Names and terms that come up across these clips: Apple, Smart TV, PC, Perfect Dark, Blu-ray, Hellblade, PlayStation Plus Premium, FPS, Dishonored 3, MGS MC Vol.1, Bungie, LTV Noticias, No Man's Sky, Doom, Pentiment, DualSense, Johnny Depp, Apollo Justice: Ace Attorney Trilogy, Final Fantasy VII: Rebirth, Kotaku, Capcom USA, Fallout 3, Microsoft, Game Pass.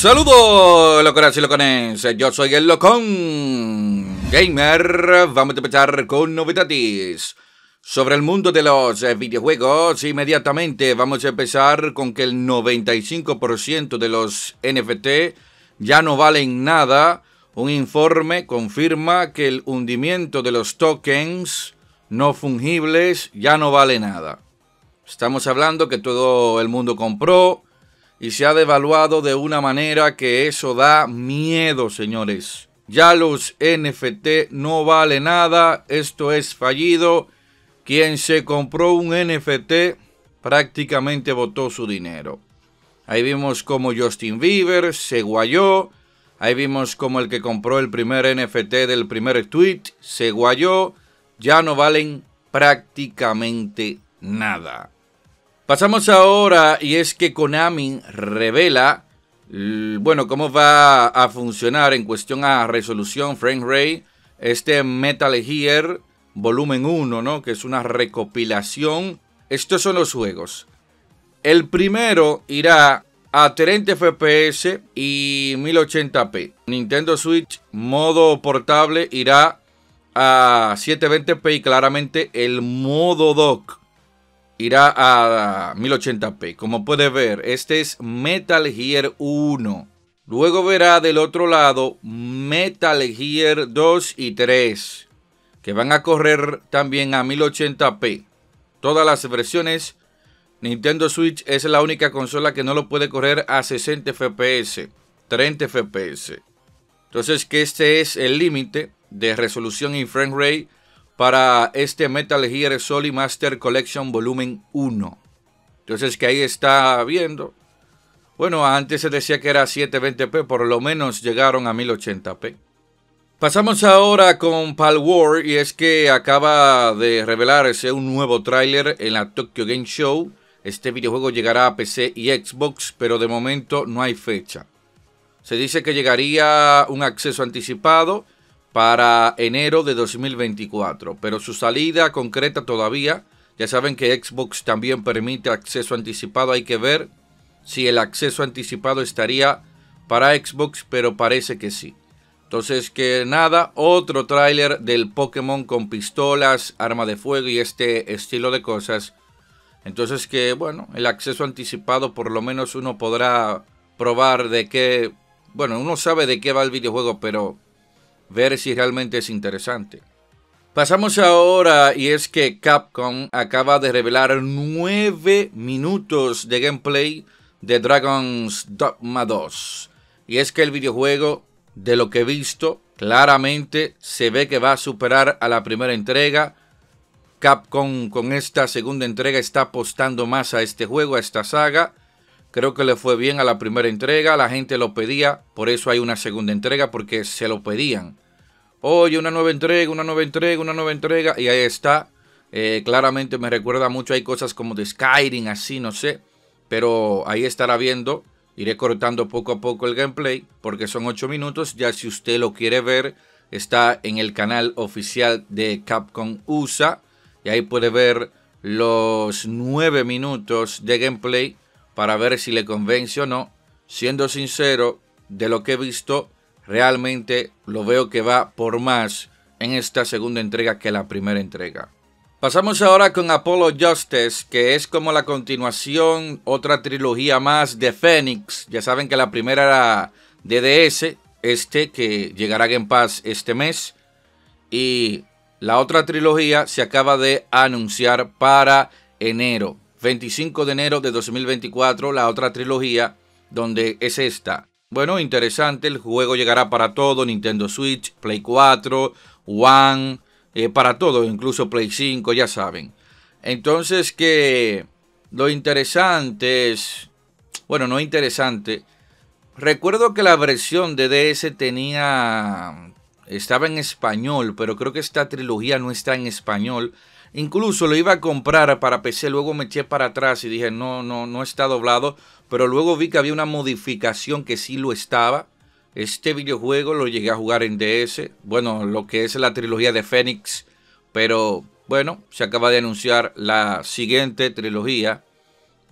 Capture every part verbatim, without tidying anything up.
Saludos loconas y locones, yo soy el Locón Gamer. Vamos a empezar con novedades sobre el mundo de los videojuegos. Inmediatamente vamos a empezar con que el noventa y cinco por ciento de los N F T ya no valen nada. Un informe confirma que el hundimiento de los tokens no fungibles ya no vale nada. Estamos hablando que todo el mundo compró y se ha devaluado de una manera que eso da miedo, señores. Ya los N F T no vale nada. Esto es fallido. Quien se compró un N F T prácticamente botó su dinero. Ahí vimos como Justin Bieber se guayó. Ahí vimos como el que compró el primer N F T del primer tweet se guayó. Ya no valen prácticamente nada. Pasamos ahora, y es que Konami revela, bueno, cómo va a funcionar en cuestión a resolución, frame rate, este Metal Gear Volumen uno, ¿no? Que es una recopilación. Estos son los juegos. El primero irá a treinta F P S y mil ochenta p. Nintendo Switch, modo portable, irá a setecientos veinte p y claramente el modo dock irá a mil ochenta p. Como puedes ver, este es Metal Gear uno. Luego verá del otro lado Metal Gear dos y tres, que van a correr también a mil ochenta p. Todas las versiones. Nintendo Switch es la única consola que no lo puede correr a sesenta F P S, treinta F P S. Entonces que este es el límite de resolución y frame rate para este Metal Gear Solid Master Collection Volumen uno. Entonces que ahí está viendo. Bueno, antes se decía que era setecientos veinte p. Por lo menos llegaron a mil ochenta p. Pasamos ahora con Palworld. Y es que acaba de revelarse un nuevo tráiler en la Tokyo Game Show. Este videojuego llegará a P C y Xbox, pero de momento no hay fecha. Se dice que llegaría un acceso anticipado para enero de dos mil veinticuatro, pero su salida concreta todavía. Ya saben que Xbox también permite acceso anticipado. Hay que ver si el acceso anticipado estaría para Xbox, pero parece que sí. Entonces que nada, otro tráiler del Pokémon con pistolas, arma de fuego y este estilo de cosas. Entonces que bueno, el acceso anticipado por lo menos uno podrá probar de qué, bueno, uno sabe de qué va el videojuego, pero ver si realmente es interesante. Pasamos ahora, y es que Capcom acaba de revelar nueve minutos de gameplay de Dragon's Dogma dos. Y es que el videojuego, de lo que he visto, claramente se ve que va a superar a la primera entrega. Capcom con esta segunda entrega está apostando más a este juego, a esta saga. Creo que le fue bien a la primera entrega, la gente lo pedía, por eso hay una segunda entrega, porque se lo pedían. Oye, una nueva entrega, una nueva entrega, una nueva entrega, y ahí está. Eh, claramente me recuerda mucho, hay cosas como de Skyrim, así, no sé. Pero ahí estará viendo, iré cortando poco a poco el gameplay, porque son ocho minutos. Ya si usted lo quiere ver, está en el canal oficial de Capcom U S A, y ahí puede ver los nueve minutos de gameplay, para ver si le convence o no. Siendo sincero, de lo que he visto, realmente lo veo que va por más en esta segunda entrega que la primera entrega. Pasamos ahora con Apollo Justice, que es como la continuación, otra trilogía más de Phoenix. Ya saben que la primera era D D S, este que llegará a Game Pass este mes. Y la otra trilogía se acaba de anunciar para enero. veinticinco de enero de dos mil veinticuatro, la otra trilogía, donde es esta. Bueno, interesante, el juego llegará para todo, Nintendo Switch, Play cuatro, One, eh, para todo, incluso Play cinco, ya saben. Entonces que lo interesante es, bueno, no interesante, Recuerdo que la versión de D D S tenía, estaba en español, pero creo que esta trilogía no está en español. Incluso lo iba a comprar para P C, luego me eché para atrás y dije no, no, no está doblado. Pero luego vi que había una modificación que sí lo estaba. Este videojuego lo llegué a jugar en D S, bueno, lo que es la trilogía de Phoenix. Pero bueno, se acaba de anunciar la siguiente trilogía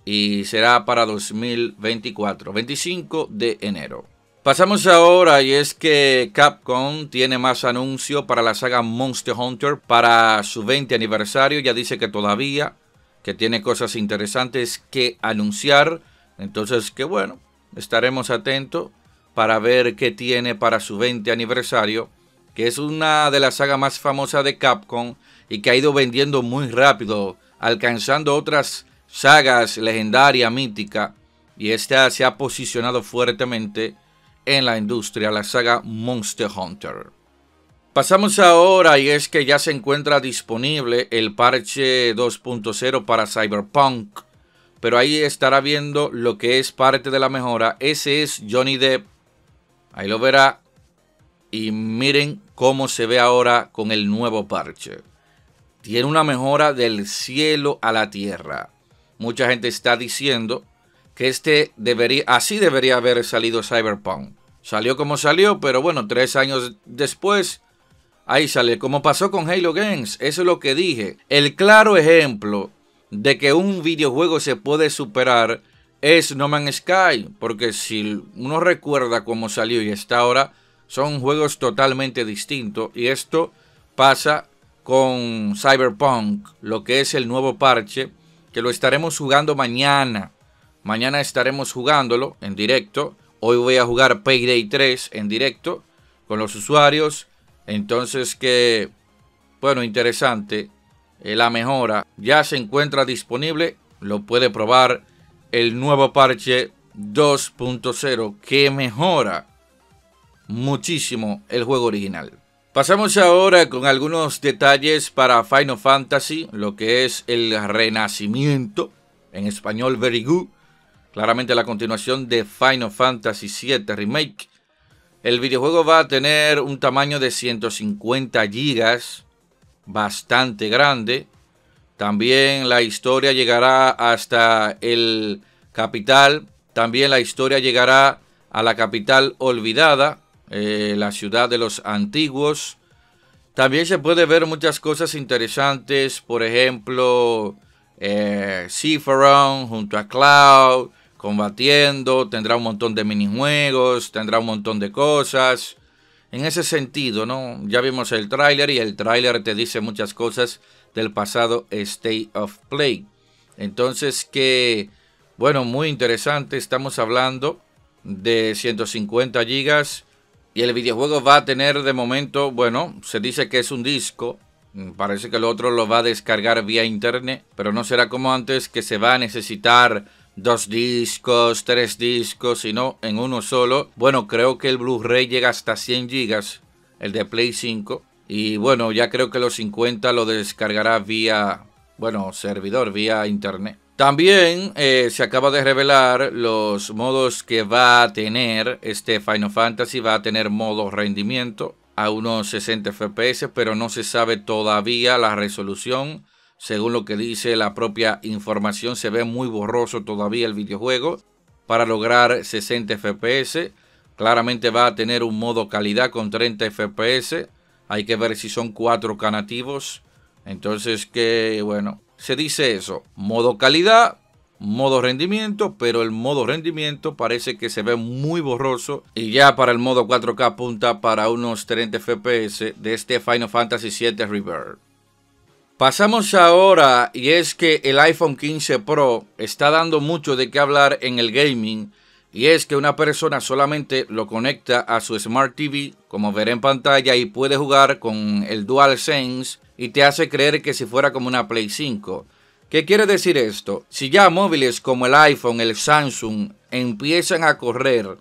y será para dos mil veinticuatro, veinticinco de enero. Pasamos ahora, y es que Capcom tiene más anuncios para la saga Monster Hunter para su veinte aniversario. Ya dice que todavía, que tiene cosas interesantes que anunciar. Entonces, que bueno, estaremos atentos para ver qué tiene para su veinte aniversario. Que es una de las sagas más famosas de Capcom y que ha ido vendiendo muy rápido, alcanzando otras sagas legendarias, míticas. Y esta se ha posicionado fuertemente en la industria, la saga Monster Hunter. Pasamos ahora, y es que ya se encuentra disponible el parche dos punto cero para Cyberpunk, pero ahí estará viendo lo que es parte de la mejora. Ese es Johnny Depp, ahí lo verá, y miren cómo se ve ahora con el nuevo parche. Tiene una mejora del cielo a la tierra. Mucha gente está diciendo que este debería, así debería haber salido Cyberpunk. Salió como salió, pero bueno, tres años después, ahí sale. Como pasó con Halo Games, eso es lo que dije. El claro ejemplo de que un videojuego se puede superar es No Man's Sky. Porque si uno recuerda cómo salió y está ahora, son juegos totalmente distintos. Y esto pasa con Cyberpunk, lo que es el nuevo parche, que lo estaremos jugando mañana. Mañana estaremos jugándolo en directo. Hoy voy a jugar Payday tres en directo con los usuarios. Entonces que, bueno, interesante. Eh, la mejora ya se encuentra disponible. Lo puede probar el nuevo parche dos punto cero que mejora muchísimo el juego original. Pasamos ahora con algunos detalles para Final Fantasy, lo que es el renacimiento. En español, Very Good. Claramente la continuación de Final Fantasy siete Remake. El videojuego va a tener un tamaño de ciento cincuenta gigas, bastante grande. También la historia llegará hasta el capital. También la historia llegará a la capital olvidada, eh, la ciudad de los antiguos. También se puede ver muchas cosas interesantes, por ejemplo, eh, Sephiroth junto a Cloud combatiendo, tendrá un montón de minijuegos, tendrá un montón de cosas. En ese sentido, ¿no? Ya vimos el tráiler y el tráiler te dice muchas cosas del pasado State of Play. Entonces que, bueno, muy interesante. Estamos hablando de ciento cincuenta gigas y el videojuego va a tener de momento, bueno, se dice que es un disco. Parece que el otro lo va a descargar vía internet, pero no será como antes que se va a necesitar dos discos, tres discos, sino en uno solo. Bueno, creo que el Blu-ray llega hasta cien gigas, el de Play cinco. Y bueno, ya creo que los cincuenta lo descargará vía, bueno, servidor, vía internet. También eh, se acaba de revelar los modos que va a tener este Final Fantasy. Va a tener modo rendimiento a unos sesenta F P S, pero no se sabe todavía la resolución. Según lo que dice la propia información, se ve muy borroso todavía el videojuego para lograr sesenta F P S. Claramente va a tener un modo calidad con treinta F P S. Hay que ver si son cuatro K nativos. Entonces que, bueno, se dice eso. Modo calidad, modo rendimiento, pero el modo rendimiento parece que se ve muy borroso. Y ya para el modo cuatro K apunta para unos treinta F P S de este Final Fantasy siete Rebirth. Pasamos ahora, y es que el iPhone quince Pro está dando mucho de qué hablar en el gaming. Y es que una persona solamente lo conecta a su Smart T V, como verá en pantalla, y puede jugar con el DualSense y te hace creer que si fuera como una Play cinco. ¿Qué quiere decir esto? Si ya móviles como el iPhone, el Samsung empiezan a correr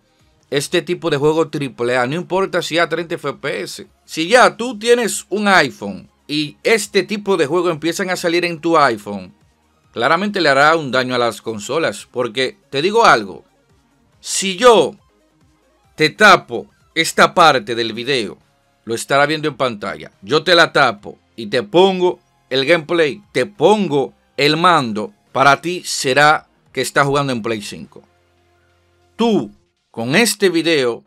este tipo de juego triple A, no importa si a treinta F P S. Si ya tú tienes un iPhone y este tipo de juego empiezan a salir en tu iPhone, claramente le hará un daño a las consolas. Porque te digo algo, si yo te tapo esta parte del video, lo estará viendo en pantalla, yo te la tapo y te pongo el gameplay, te pongo el mando, para ti será que estás jugando en Play cinco. Tú, con este video,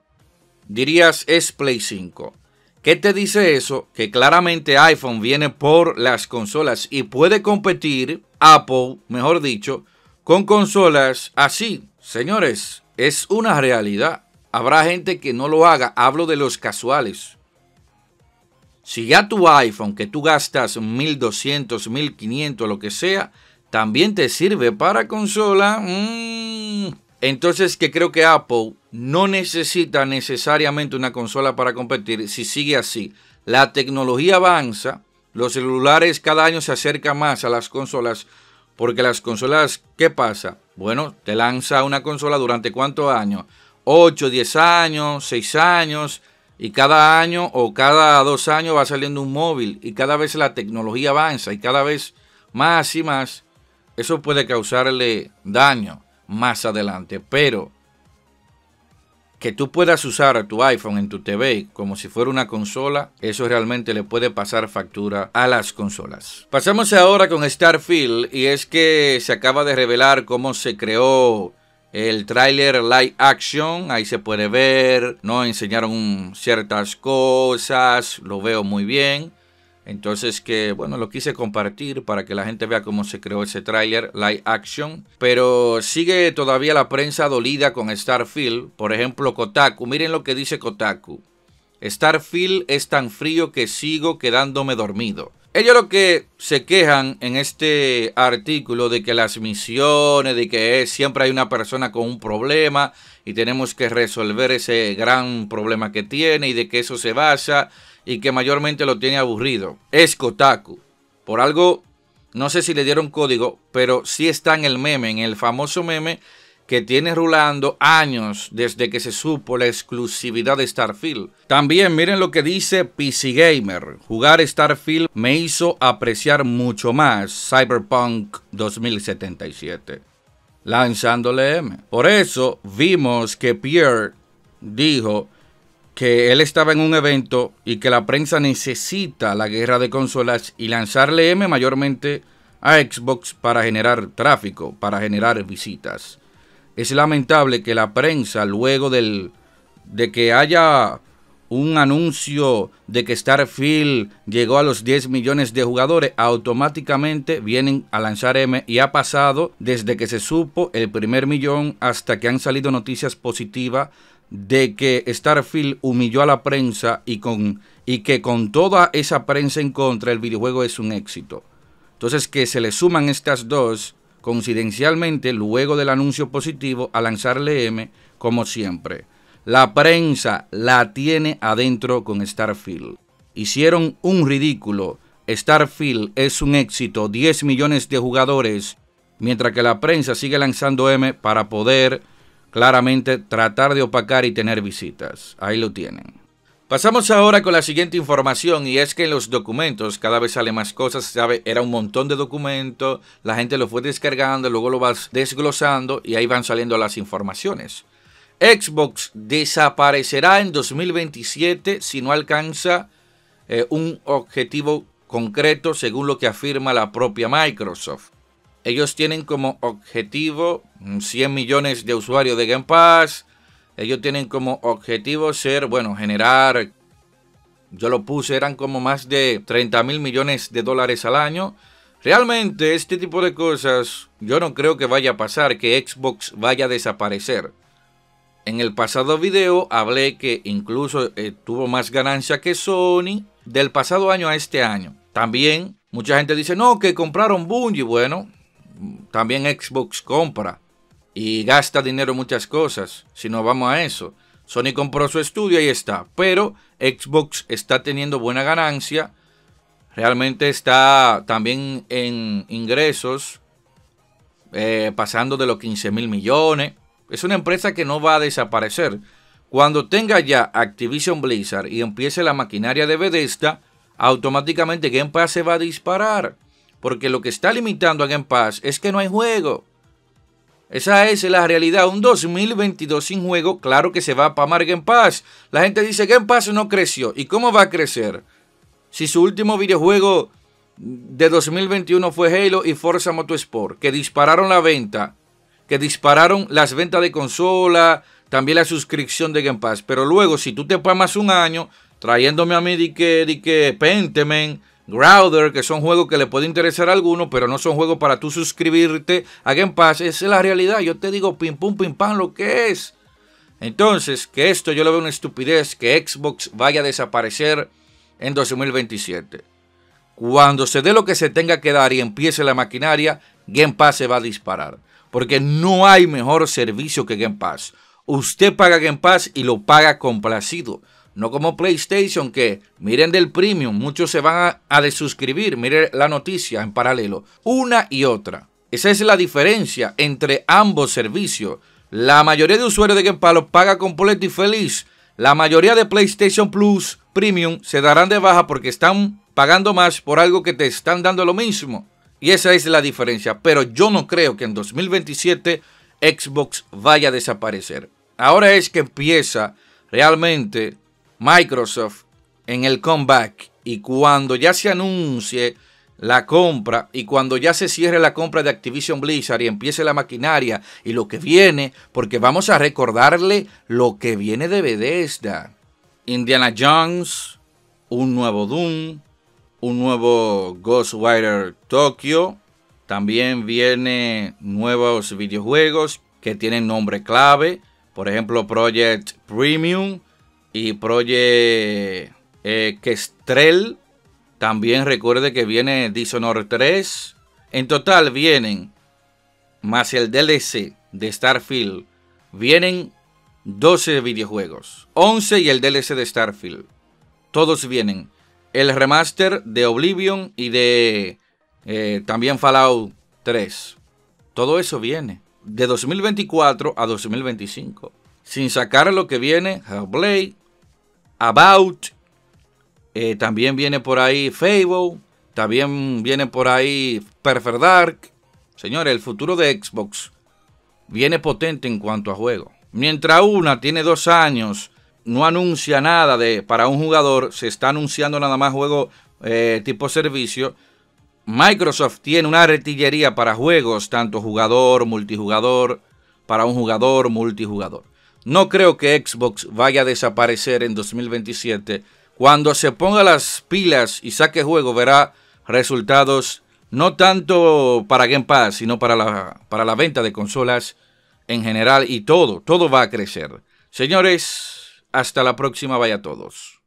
dirías es Play cinco. ¿Qué te dice eso? Que claramente iPhone viene por las consolas y puede competir, Apple, mejor dicho, con consolas así. Señores, es una realidad. Habrá gente que no lo haga. Hablo de los casuales. Si ya tu iPhone, que tú gastas mil doscientos, mil quinientos, lo que sea, también te sirve para consola, mmm, entonces que creo que Apple no necesita necesariamente una consola para competir si sigue así. La tecnología avanza, los celulares cada año se acercan más a las consolas, porque las consolas, ¿qué pasa? Bueno, te lanza una consola durante ¿cuántos años? ocho, diez años, seis años, y cada año o cada dos años va saliendo un móvil, y cada vez la tecnología avanza, y cada vez más y más. Eso puede causarle daño más adelante, pero que tú puedas usar tu iPhone en tu T V como si fuera una consola, eso realmente le puede pasar factura a las consolas. Pasamos ahora con Starfield, y es que se acaba de revelar cómo se creó el tráiler live action. Ahí se puede ver, ¿no? Enseñaron ciertas cosas, lo veo muy bien. Entonces que, bueno, lo quise compartir para que la gente vea cómo se creó ese tráiler live action. Pero sigue todavía la prensa dolida con Starfield. Por ejemplo, Kotaku. Miren lo que dice Kotaku. Starfield es tan frío que sigo quedándome dormido. Ellos lo que se quejan en este artículo de que las misiones, de que es, siempre hay una persona con un problema y tenemos que resolver ese gran problema que tiene, y de que eso se basa y que mayormente lo tiene aburrido. Es Kotaku. Por algo, no sé si le dieron código, pero sí está en el meme, en el famoso meme que tiene rulando años desde que se supo la exclusividad de Starfield. También miren lo que dice P C Gamer. Jugar Starfield me hizo apreciar mucho más Cyberpunk dos mil setenta y siete. Lanzándole M. Por eso vimos que Pierre dijo que él estaba en un evento y que la prensa necesita la guerra de consolas y lanzarle M mayormente a Xbox para generar tráfico, para generar visitas. Es lamentable que la prensa, luego del, de que haya un anuncio de que Starfield llegó a los diez millones de jugadores, automáticamente vienen a lanzar M, y ha pasado desde que se supo el primer millón hasta que han salido noticias positivas de que Starfield humilló a la prensa y, con, y que con toda esa prensa en contra el videojuego es un éxito. Entonces que se le suman estas dos coincidencialmente, luego del anuncio positivo, a lanzarle M, como siempre. La prensa la tiene adentro con Starfield. Hicieron un ridículo. Starfield es un éxito, diez millones de jugadores, mientras que la prensa sigue lanzando M para poder, claramente, tratar de opacar y tener visitas. Ahí lo tienen. Pasamos ahora con la siguiente información, y es que en los documentos cada vez sale más cosas, ¿sabe? Era un montón de documentos, la gente lo fue descargando, luego lo vas desglosando y ahí van saliendo las informaciones. Xbox desaparecerá en dos mil veintisiete si no alcanza eh, un objetivo concreto, según lo que afirma la propia Microsoft. Ellos tienen como objetivo cien millones de usuarios de Game Pass. Ellos tienen como objetivo ser, bueno, generar, yo lo puse, eran como más de treinta mil millones de dólares al año. Realmente este tipo de cosas yo no creo que vaya a pasar, que Xbox vaya a desaparecer. En el pasado video hablé que incluso eh, tuvo más ganancia que Sony del pasado año a este año. También mucha gente dice, no, que compraron Bungie. Bueno, también Xbox compra y gasta dinero en muchas cosas. Si no vamos a eso, Sony compró su estudio y ahí está. Pero Xbox está teniendo buena ganancia. Realmente está también en ingresos. Eh, pasando de los quince mil millones. Es una empresa que no va a desaparecer. Cuando tenga ya Activision Blizzard y empiece la maquinaria de Bethesda, automáticamente Game Pass se va a disparar. Porque lo que está limitando a Game Pass es que no hay juego. Esa es la realidad. Un dos mil veintidós sin juego, claro que se va a pamar Game Pass. La gente dice, Game Pass no creció. ¿Y cómo va a crecer? Si su último videojuego de dos mil veintiuno fue Halo y Forza Motorsport, que dispararon la venta, que dispararon las ventas de consola, también la suscripción de Game Pass. Pero luego, si tú te pamas un año trayéndome a mí de que, de que Pentiment, Growder, que son juegos que le puede interesar a alguno, pero no son juegos para tú suscribirte a Game Pass. Esa es la realidad. Yo te digo pim pum pim pam lo que es. Entonces, que esto yo le veo una estupidez, que Xbox vaya a desaparecer en dos mil veintisiete. Cuando se dé lo que se tenga que dar y empiece la maquinaria, Game Pass se va a disparar, porque no hay mejor servicio que Game Pass. Usted paga Game Pass y lo paga complacido. No como PlayStation, que miren del Premium, muchos se van a, a desuscribir. Miren la noticia en paralelo. Una y otra. Esa es la diferencia entre ambos servicios. La mayoría de usuarios de Game Pass lo paga completo y feliz. La mayoría de PlayStation Plus Premium se darán de baja porque están pagando más por algo que te están dando lo mismo. Y esa es la diferencia. Pero yo no creo que en dos mil veintisiete Xbox vaya a desaparecer. Ahora es que empieza realmente Microsoft en el comeback, y cuando ya se anuncie la compra y cuando ya se cierre la compra de Activision Blizzard y empiece la maquinaria y lo que viene, porque vamos a recordarle lo que viene de Bethesda. Indiana Jones, un nuevo Doom, un nuevo Ghostwire Tokyo, también viene nuevos videojuegos que tienen nombre clave, por ejemplo Project Premium y Project eh, Kestrel. También recuerde que viene Dishonored tres. En total vienen, más el D L C de Starfield, vienen doce videojuegos. once y el D L C de Starfield. Todos vienen. El remaster de Oblivion y de eh, también Fallout tres. Todo eso viene de dos mil veinticuatro a dos mil veinticinco. Sin sacar lo que viene, Hellblade, About, eh, también viene por ahí Fable, también viene por ahí Perfect Dark. Señores, el futuro de Xbox viene potente en cuanto a juego. Mientras una tiene dos años, no anuncia nada de para un jugador, se está anunciando nada más juego eh, tipo servicio. Microsoft tiene una artillería para juegos, tanto jugador, multijugador, para un jugador, multijugador. No creo que Xbox vaya a desaparecer en dos mil veintisiete. Cuando se ponga las pilas y saque juego, verá resultados no tanto para Game Pass, sino para la, para la venta de consolas en general. Y todo, todo va a crecer. Señores, hasta la próxima. Vaya a todos.